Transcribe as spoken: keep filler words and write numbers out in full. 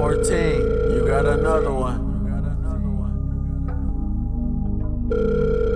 fourteen, you got another one. You got another one.